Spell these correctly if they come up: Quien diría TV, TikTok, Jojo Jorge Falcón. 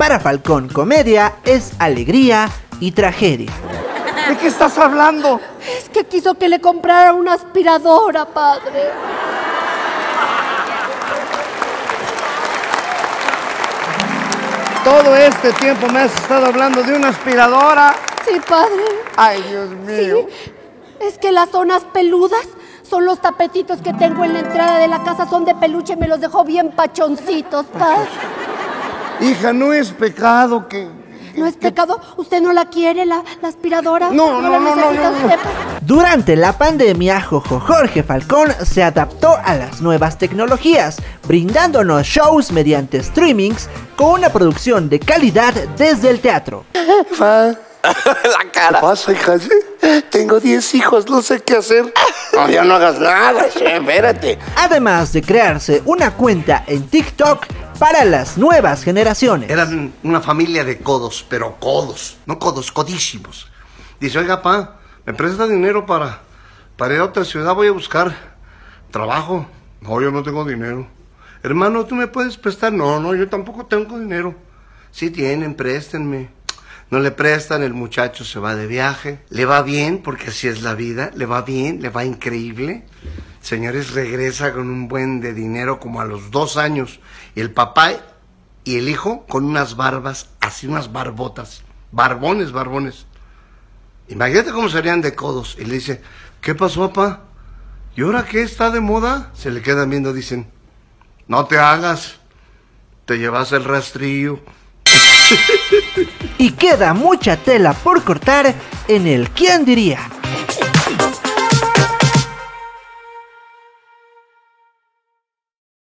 Para Falcón, comedia es alegría y tragedia. ¿De qué estás hablando? Es que quiso que le comprara una aspiradora, padre. Todo este tiempo me has estado hablando de una aspiradora. Sí, padre. Ay, Dios mío. Sí. Es que las zonas peludas son los tapetitos que tengo en la entrada de la casa. Son de peluche y me los dejó bien pachoncitos, padre. Hija, no es pecado que... ¿No es pecado? ¿Usted no la quiere, la aspiradora? No, no, no, no, no. Durante la pandemia, Jojo Jorge Falcón se adaptó a las nuevas tecnologías, brindándonos shows mediante streamings con una producción de calidad desde el teatro. La cara. ¿Qué pasa, hija? Tengo 10 hijos, no sé qué hacer. No, ya no hagas nada, espérate. Además de crearse una cuenta en TikTok para las nuevas generaciones. Eran una familia de codos, pero codos, no codos, codísimos. Dice, oiga, pa, ¿me presta dinero para ir a otra ciudad? Voy a buscar trabajo. No, yo no tengo dinero. Hermano, ¿tú me puedes prestar? No, no, yo tampoco tengo dinero. Sí tienen, préstenme. No le prestan, el muchacho se va de viaje. Le va bien, porque así es la vida. Le va bien, le va increíble. Señores, regresa con un buen de dinero como a los 2 años. Y el papá y el hijo con unas barbas, así unas barbotas. Barbones, barbones. Imagínate cómo serían de codos. Y le dice, ¿qué pasó, papá? ¿Y ahora qué está de moda? Se le quedan viendo, dicen, no te hagas, te llevas el rastrillo. Y queda mucha tela por cortar en el ¿Quién diría?